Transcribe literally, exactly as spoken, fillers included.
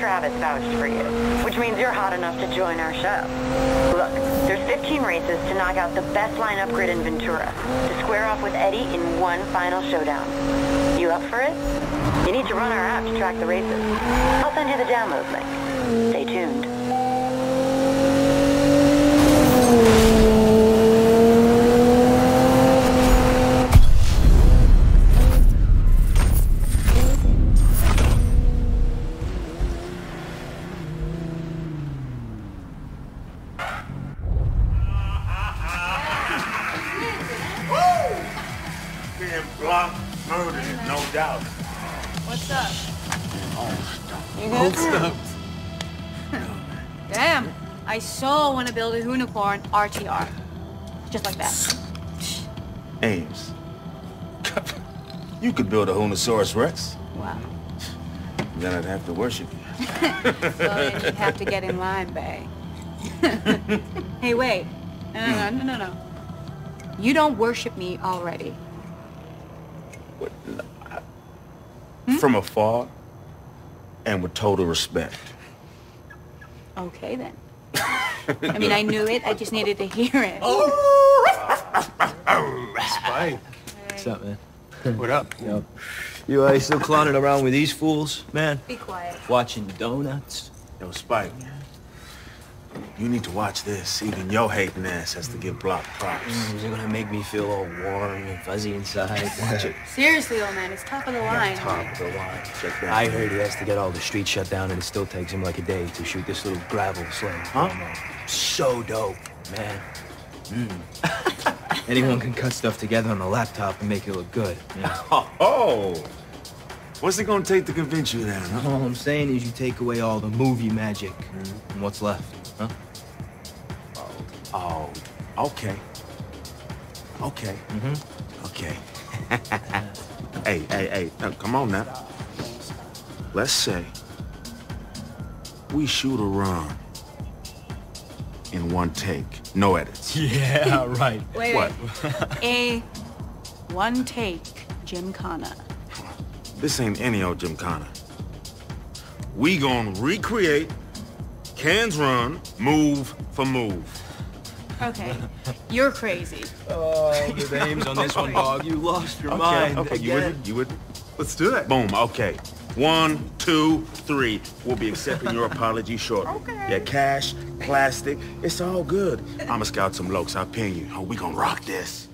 Travis vouched for you, which means you're hot enough to join our show. Look, there's fifteen races to knock out the best lineup grid in Ventura, to square off with Eddie in one final showdown. You up for it? You need to run our app to track the races. I'll send you the download link. Stay tuned. To build a hoonicorn R T R. Just like that. Ames. You could build a hoonasaurus Rex. Wow. Then I'd have to worship you. So then you'd have to get in line, bae. Hey, wait. No, no, no, no, no. You don't worship me already. What, I, hmm? From afar and with total respect. Okay, then. I mean, I knew it. I just needed to hear it. Spike. What's up, man? What up? Yo, you uh, still clowning around with these fools, man? Be quiet. Watching donuts. Yo, Spike. You need to watch this. Even your hating ass has to get blocked props. You're gonna make me feel all warm and fuzzy inside. Watch it. Seriously, old man, it's top of the line. Top of the line. Check that. I heard he has to get all the streets shut down, and it still takes him like a day to shoot this little gravel sling. Huh? So dope, man. Mm. Anyone can cut stuff together on a laptop and make it look good. Yeah. Oh. What's it gonna take to convince you then? Huh? All I'm saying is you take away all the movie magic, mm. and what's left, huh? Oh, oh okay. Okay. Mm-hmm. Okay. hey, hey, hey, now, come on now. Let's say we shoot a run in one take. No edits. Yeah, right. Wait, what? Wait. A one take Gymkhana. This ain't any old Gymkhana. We gonna recreate Cans Run, move for move. Okay, you're crazy. Oh, the names on this one, dog. You lost your okay, mind okay. Again. You wouldn't, you wouldn't. Let's do that. Boom, okay. One, two, three. We'll be accepting your apology shortly. Okay. Yeah, cash, plastic, it's all good. I'ma scout some lokes, I'll pin you. Oh, we gonna rock this.